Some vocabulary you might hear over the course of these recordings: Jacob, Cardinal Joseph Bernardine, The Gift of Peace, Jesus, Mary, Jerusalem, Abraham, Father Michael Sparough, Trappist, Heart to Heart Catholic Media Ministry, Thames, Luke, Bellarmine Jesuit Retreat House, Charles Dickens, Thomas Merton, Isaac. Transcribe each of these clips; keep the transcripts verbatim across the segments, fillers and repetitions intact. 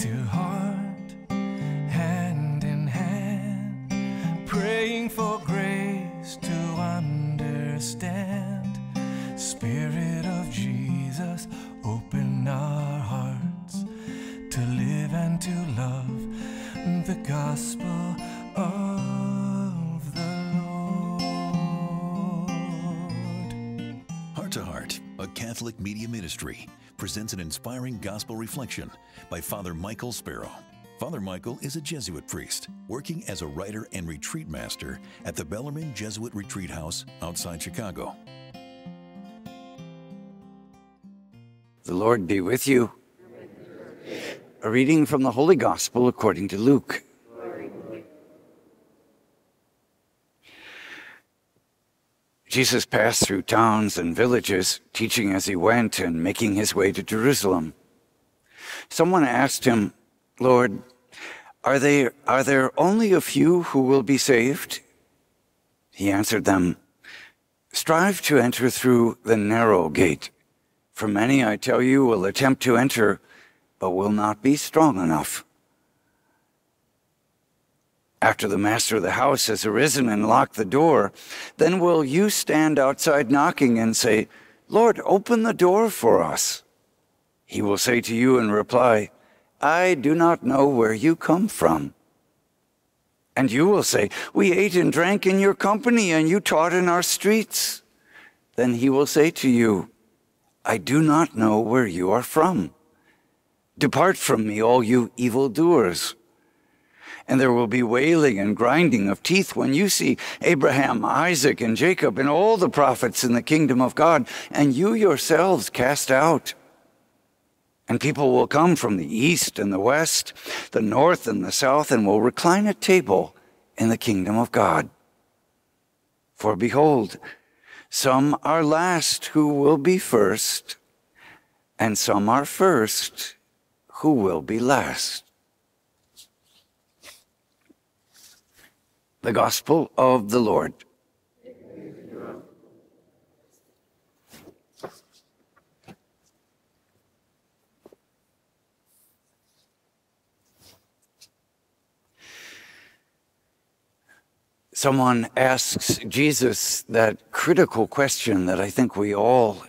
to heart, hand in hand, praying for grace to understand. Spirit of Jesus, open our hearts to live and to love the gospel of the Lord. Heart to Heart, a Catholic media ministry, presents an inspiring gospel reflection by Father Michael Sparough. Father Michael is a Jesuit priest working as a writer and retreat master at the Bellarmine Jesuit Retreat House outside Chicago. The Lord be with you. A reading from the Holy Gospel according to Luke. Jesus passed through towns and villages, teaching as he went and making his way to Jerusalem. Someone asked him, "Lord, are there, are there only a few who will be saved?" He answered them, "Strive to enter through the narrow gate. For many, I tell you, will attempt to enter, but will not be strong enough. After the master of the house has arisen and locked the door, then will you stand outside knocking and say, 'Lord, open the door for us.' He will say to you in reply, 'I do not know where you come from.' And you will say, 'We ate and drank in your company, and you taught in our streets.' Then he will say to you, 'I do not know where you are from. Depart from me, all you evildoers.' And there will be wailing and grinding of teeth when you see Abraham, Isaac, and Jacob, and all the prophets in the kingdom of God, and you yourselves cast out. And people will come from the east and the west, the north and the south, and will recline at table in the kingdom of God. For behold, some are last who will be first, and some are first who will be last." The Gospel of the Lord. Someone asks Jesus that critical question that I think we all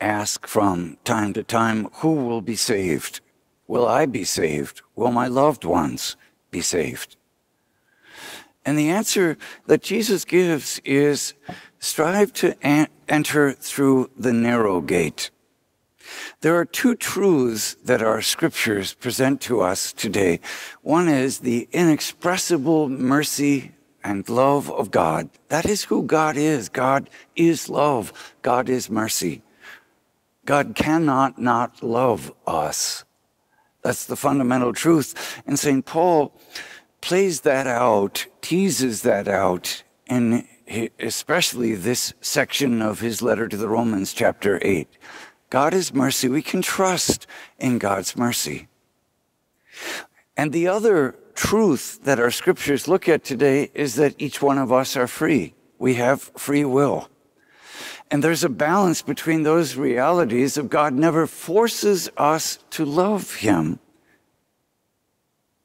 ask from time to time: who will be saved? Will I be saved? Will my loved ones be saved? And the answer that Jesus gives is, strive to enter through the narrow gate. There are two truths that our scriptures present to us today. One is the inexpressible mercy and love of God. That is who God is. God is love. God is mercy. God cannot not love us. That's the fundamental truth. And Saint Paul plays that out, teases that out, in especially this section of his letter to the Romans, chapter eight. God is mercy. We can trust in God's mercy. And the other truth that our scriptures look at today is that each one of us are free. We have free will. And there's a balance between those realities of God never forces us to love him.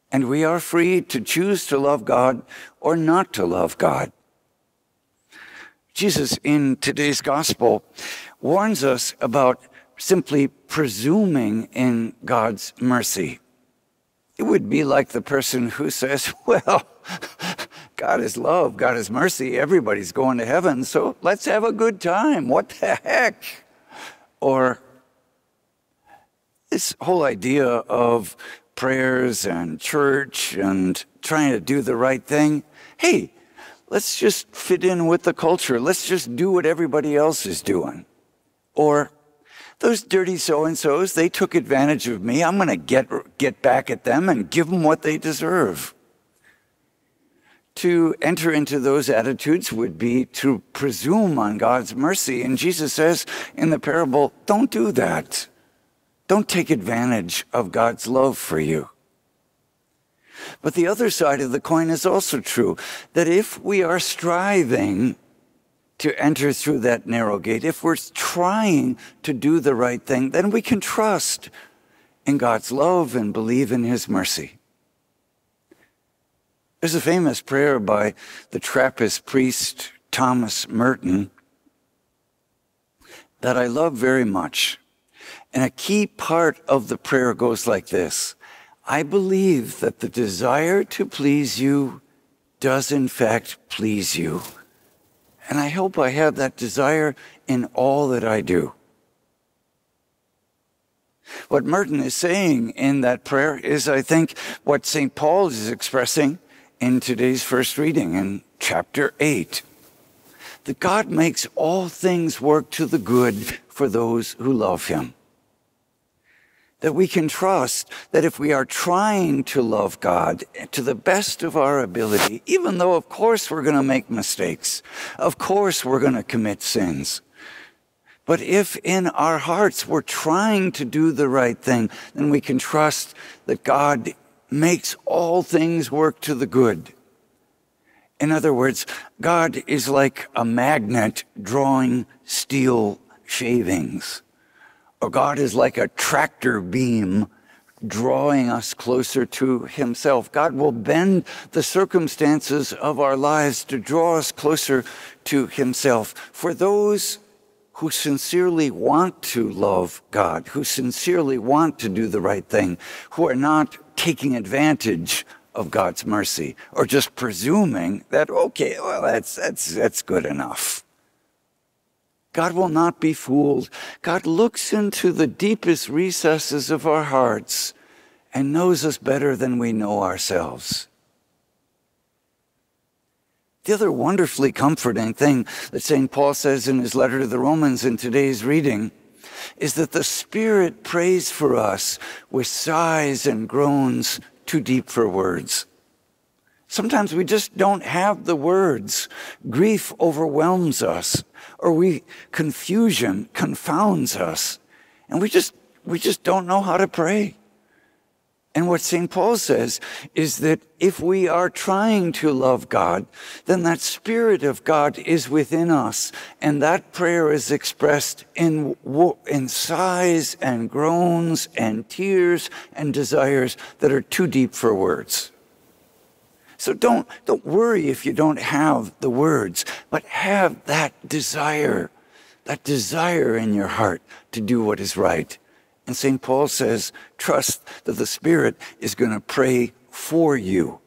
And we are free to choose to love God or not to love God. Jesus, in today's gospel, warns us about simply presuming in God's mercy. It would be like the person who says, "Well, God is love, God is mercy, everybody's going to heaven, so let's have a good time. What the heck?" Or this whole idea of prayers and church and trying to do the right thing. Hey, let's just fit in with the culture. Let's just do what everybody else is doing. Or, those dirty so-and-sos, they took advantage of me. I'm going to get, get back at them and give them what they deserve. To enter into those attitudes would be to presume on God's mercy. And Jesus says in the parable, don't do that. Don't take advantage of God's love for you. But the other side of the coin is also true, that if we are striving to enter through that narrow gate, if we're trying to do the right thing, then we can trust in God's love and believe in his mercy. There's a famous prayer by the Trappist priest Thomas Merton that I love very much. And a key part of the prayer goes like this: I believe that the desire to please you does in fact please you. And I hope I have that desire in all that I do. What Merton is saying in that prayer is, I think, what Saint Paul is expressing in today's first reading in chapter eight. That God makes all things work to the good for those who love him. That we can trust that if we are trying to love God to the best of our ability, even though of course we're going to make mistakes, of course we're going to commit sins, but if in our hearts we're trying to do the right thing, then we can trust that God makes all things work to the good. In other words, God is like a magnet drawing steel shavings. Or God is like a tractor beam drawing us closer to himself. God will bend the circumstances of our lives to draw us closer to himself. For those who sincerely want to love God, who sincerely want to do the right thing, who are not taking advantage of God's mercy or just presuming that, okay, well, that's, that's, that's good enough. God will not be fooled. God looks into the deepest recesses of our hearts and knows us better than we know ourselves. The other wonderfully comforting thing that Saint Paul says in his letter to the Romans in today's reading is that the Spirit prays for us with sighs and groans too deep for words. Sometimes we just don't have the words. Grief overwhelms us, or we confusion confounds us, and we just we just don't know how to pray. And what Saint Paul says is that if we are trying to love God, then that Spirit of God is within us, and that prayer is expressed in, in sighs and groans and tears and desires that are too deep for words. So don't, don't worry if you don't have the words, but have that desire, that desire in your heart to do what is right. And Saint Paul says, trust that the Spirit is going to pray for you.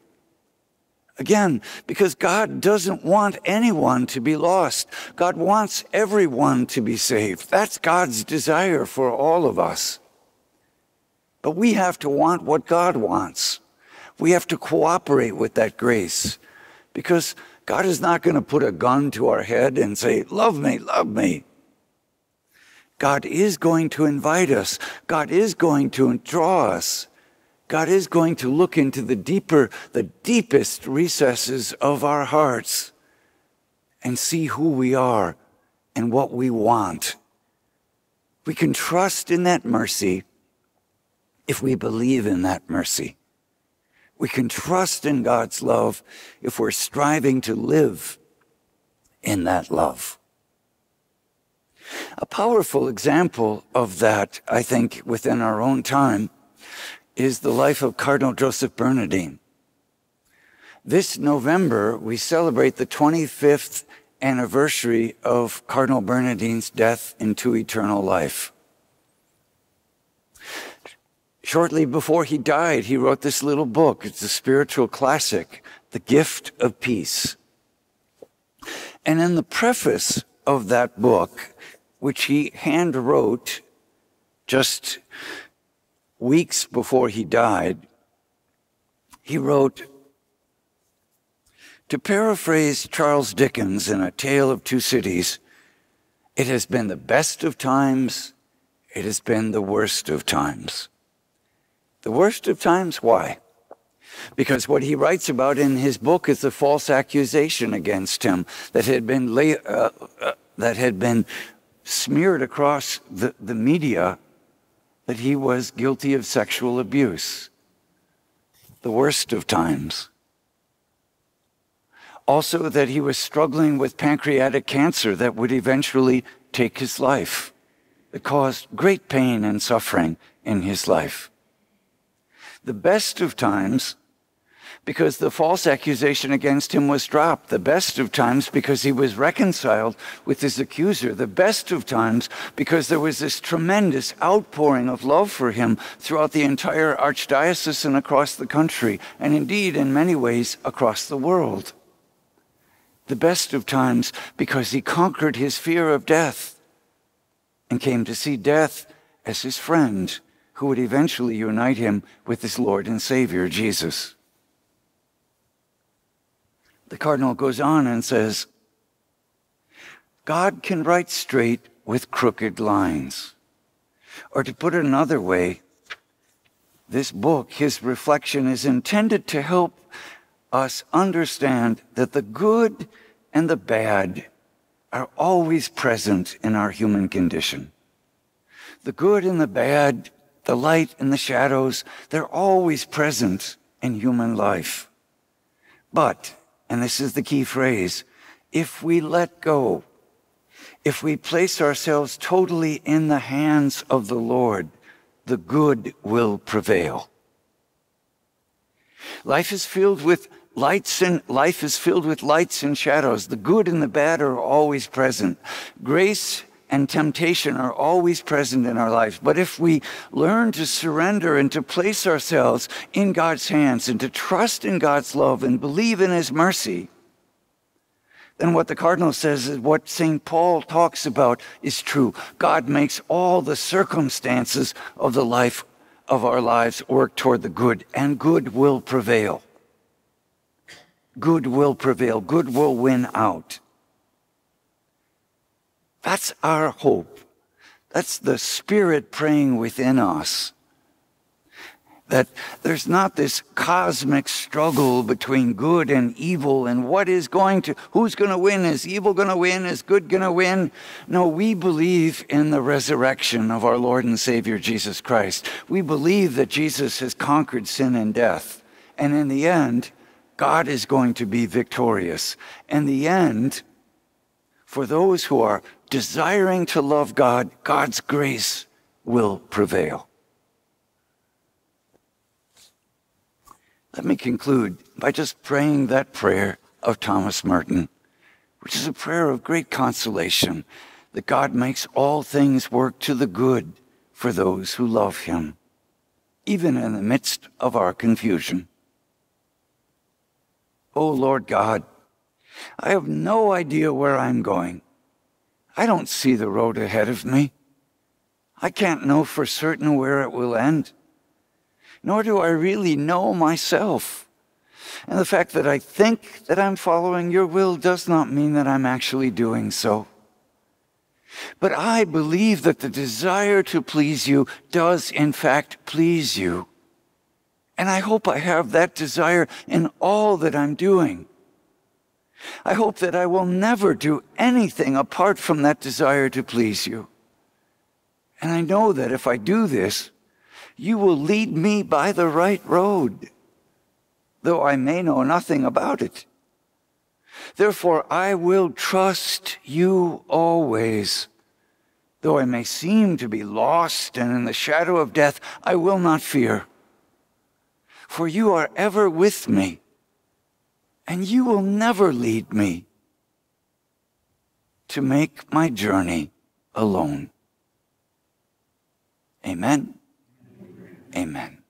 Again, because God doesn't want anyone to be lost. God wants everyone to be saved. That's God's desire for all of us. But we have to want what God wants. We have to cooperate with that grace, because God is not going to put a gun to our head and say, love me, love me. God is going to invite us. God is going to draw us. God is going to look into the deeper, the deepest recesses of our hearts and see who we are and what we want. We can trust in that mercy if we believe in that mercy. We can trust in God's love if we're striving to live in that love. A powerful example of that, I think, within our own time, is the life of Cardinal Joseph Bernardine. This November, we celebrate the twenty-fifth anniversary of Cardinal Bernardine's death into eternal life. Shortly before he died, he wrote this little book. It's a spiritual classic, The Gift of Peace. And in the preface of that book, which he hand wrote just weeks before he died, he wrote, to paraphrase Charles Dickens in A Tale of Two Cities, it has been the best of times, it has been the worst of times. The worst of times, why? Because what he writes about in his book is the false accusation against him that had been, lay, uh, uh, that had been smeared across the, the media that he was guilty of sexual abuse. The worst of times. Also that he was struggling with pancreatic cancer that would eventually take his life. It caused great pain and suffering in his life. the best of times because the false accusation against him was dropped, the best of times because he was reconciled with his accuser, the best of times because there was this tremendous outpouring of love for him throughout the entire archdiocese and across the country, and indeed, in many ways, across the world. The best of times because he conquered his fear of death and came to see death as his friend, who would eventually unite him with his Lord and Savior, Jesus. The cardinal goes on and says, God can write straight with crooked lines. Or to put it another way, this book, his reflection, is intended to help us understand that the good and the bad are always present in our human condition. The good and the bad, the light and the shadows, they're always present in human life. But, and this is the key phrase, if we let go, if we place ourselves totally in the hands of the Lord, the good will prevail. Life is filled with lights and life is filled with lights and shadows. The good and the bad are always present. Grace and temptation are always present in our lives. But if we learn to surrender and to place ourselves in God's hands and to trust in God's love and believe in his mercy, then what the cardinal says is what Saint Paul talks about is true. God makes all the circumstances of the life of our lives work toward the good, and good will prevail. Good will prevail. Good will win out. That's our hope. That's the Spirit praying within us. That there's not this cosmic struggle between good and evil and what is going to, who's going to win? Is evil going to win? Is good going to win? No, we believe in the resurrection of our Lord and Savior, Jesus Christ. We believe that Jesus has conquered sin and death. And in the end, God is going to be victorious. In the end, for those who are desiring to love God, God's grace will prevail. Let me conclude by just praying that prayer of Thomas Merton, which is a prayer of great consolation, that God makes all things work to the good for those who love him, even in the midst of our confusion. O Lord God, I have no idea where I'm going. I don't see the road ahead of me. I can't know for certain where it will end. Nor do I really know myself. And the fact that I think that I'm following your will does not mean that I'm actually doing so. But I believe that the desire to please you does, in fact, please you. And I hope I have that desire in all that I'm doing. I hope that I will never do anything apart from that desire to please you. And I know that if I do this, you will lead me by the right road, though I may know nothing about it. Therefore, I will trust you always. Though I may seem to be lost and in the shadow of death, I will not fear. For you are ever with me. And you will never lead me to make my journey alone. Amen. Amen. Amen.